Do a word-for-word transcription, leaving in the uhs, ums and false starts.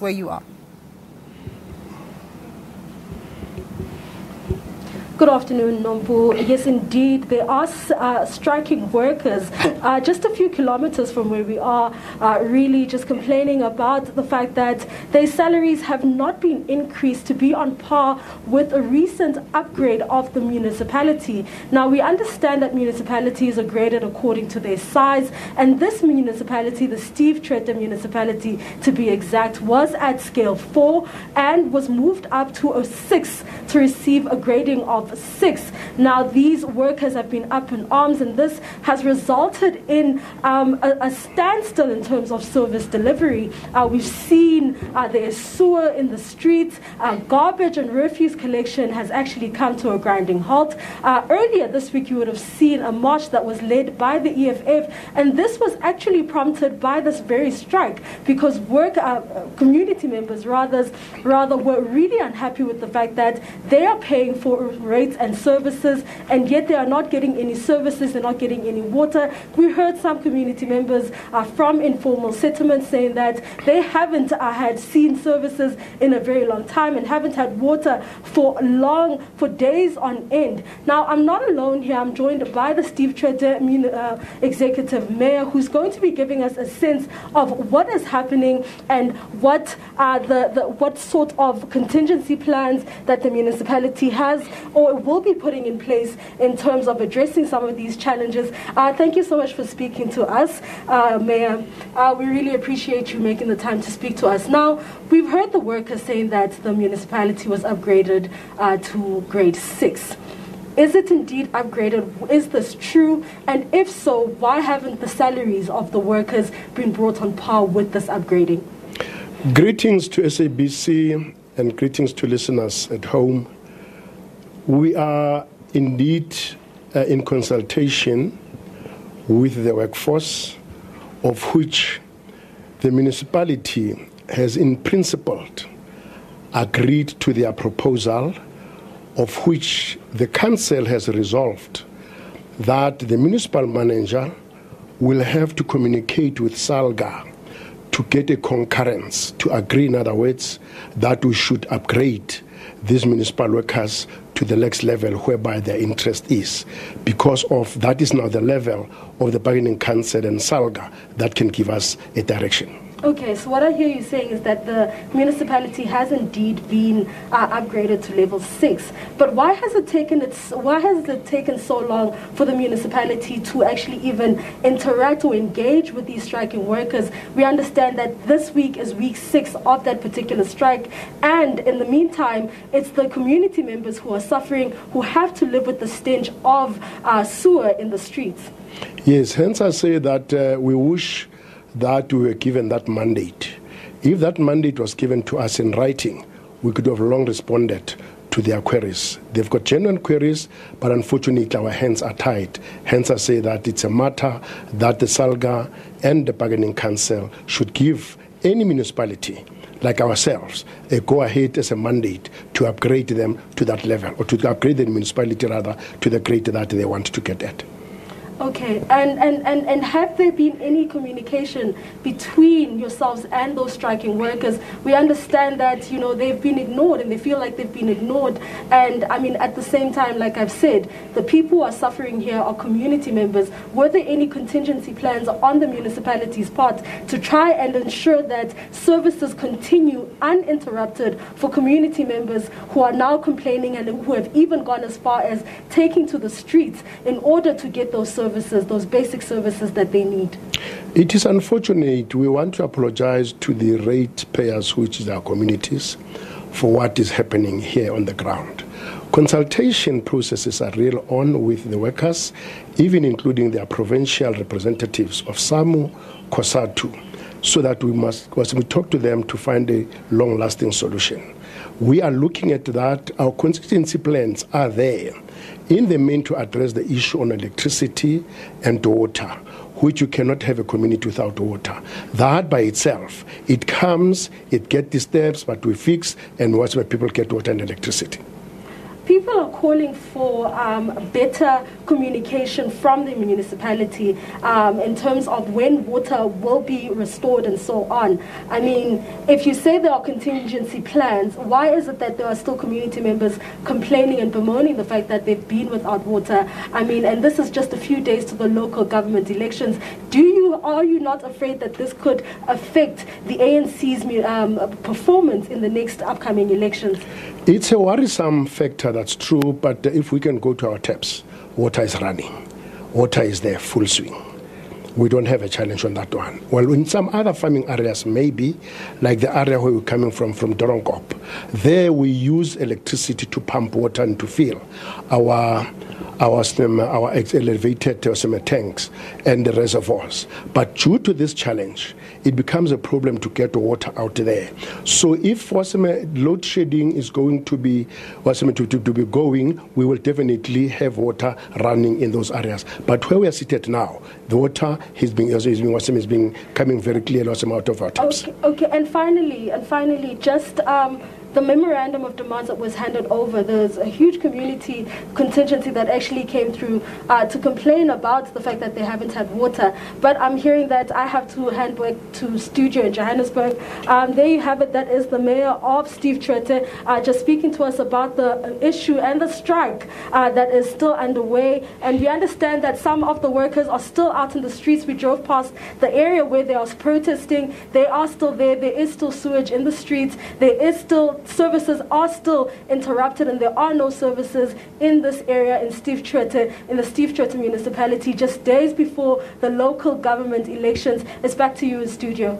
Where you are. Good afternoon, Nompu. Yes, indeed, there are uh, striking workers uh, just a few kilometers from where we are, uh, really just complaining about the fact that their salaries have not been increased to be on par with a recent upgrade of the municipality. Now, we understand that municipalities are graded according to their size, and this municipality, the Steve Tshwete municipality to be exact, was at scale four and was moved up to a six to receive a grading of six. Now these workers have been up in arms, and this has resulted in um, a, a standstill in terms of service delivery. Uh, we've seen uh, there is sewer in the streets, uh, garbage and refuse collection has actually come to a grinding halt. Uh, earlier this week you would have seen a march that was led by the E F F, and this was actually prompted by this very strike, because work uh, community members rather, rather were really unhappy with the fact that they are paying for rates and services, and yet they are not getting any services, they're not getting any water. We heard some community members uh, from informal settlements saying that they haven't uh, had seen services in a very long time and haven't had water for long, for days on end. Now, I'm not alone here. I'm joined by the Steve Tshwete uh, executive mayor, who's going to be giving us a sense of what is happening and what, uh, the, the, what sort of contingency plans that the municipality has or will be putting in place in terms of addressing some of these challenges. Uh, thank you so much for speaking to us, uh, Mayor. Uh, we really appreciate you making the time to speak to us. Now, we've heard the workers saying that the municipality was upgraded uh, to grade six. Is it indeed upgraded? Is this true? And if so, why haven't the salaries of the workers been brought on par with this upgrading? Greetings to S A B C and greetings to listeners at home. We are indeed uh, in consultation with the workforce, of which the municipality has in principle agreed to their proposal, of which the council has resolved that the municipal manager will have to communicate with Salga to get a concurrence, to agree, in other words, that we should upgrade these municipal workers to the next level whereby their interest is, because of that is now the level of the bargaining council and Salga that can give us a direction. Okay, so what I hear you saying is that the municipality has indeed been uh, upgraded to level six, but why has it taken its why has it taken so long for the municipality to actually even interact or engage with these striking workers? We understand that this week is week six of that particular strike, and in the meantime, it's the community members who are suffering, who have to live with the stench of uh, sewer in the streets. Yes, hence I say that uh, we wish that we were given that mandate. If that mandate was given to us in writing, we could have long responded to their queries. They've got genuine queries, but unfortunately our hands are tied. Hence I say that it's a matter that the Salga and the bargaining council should give any municipality like ourselves a go-ahead as a mandate to upgrade them to that level, or to upgrade the municipality rather to the grade that they want to get at. Okay, and, and, and, and have there been any communication between yourselves and those striking workers? We understand that, you know, they've been ignored and they feel like they've been ignored. And, I mean, at the same time, like I've said, the people who are suffering here are community members. Were there any contingency plans on the municipality's part to try and ensure that services continue uninterrupted for community members who are now complaining and who have even gone as far as taking to the streets in order to get those services? services, those basic services that they need? It is unfortunate. We want to apologize to the ratepayers, which is our communities, for what is happening here on the ground. Consultation processes are real on with the workers, even including their provincial representatives of Samu Kosatu, so that we must, we talk to them to find a long-lasting solution. We are looking at that. Our contingency plans are there in the main to address the issue on electricity and water, which you cannot have a community without water. That by itself, it comes, it gets the steps, but we fix, and once people get water and electricity. people are calling for um, better communication from the municipality um, in terms of when water will be restored and so on. I mean, if you say there are contingency plans, why is it that there are still community members complaining and bemoaning the fact that they've been without water? I mean, and this is just a few days to the local government elections. Do you, are you not afraid that this could affect the A N C's um, performance in the next upcoming elections? It's a worrisome factor, that's true, but if we can go to our taps, water is running. Water is there, full swing. We don't have a challenge on that one. Well, in some other farming areas, maybe, like the area where we're coming from, from Dorongkop, there we use electricity to pump water and to fill our our our elevated uh, tanks and the reservoirs. But due to this challenge, it becomes a problem to get water out there. So if load shedding is going to be to, to, to be going, we will definitely have water running in those areas. But where we are seated now, the water is being is being is being coming very clearly out of our taps. Okay, okay, and finally, and finally, just. Um, The memorandum of demands that was handed over, there's a huge community contingency that actually came through uh, to complain about the fact that they haven't had water. But I'm hearing that I have to hand back to studio in Johannesburg. Um, there you have it. That is the mayor of Steve Tshwete uh, just speaking to us about the issue and the strike uh, that is still underway. And we understand that some of the workers are still out in the streets. We drove past the area where they are protesting. They are still there. There is still sewage in the streets. There is still services are still interrupted, and there are no services in this area in Steve Tshwete, in the Steve Tshwete municipality, just days before the local government elections. It's back to you in studio.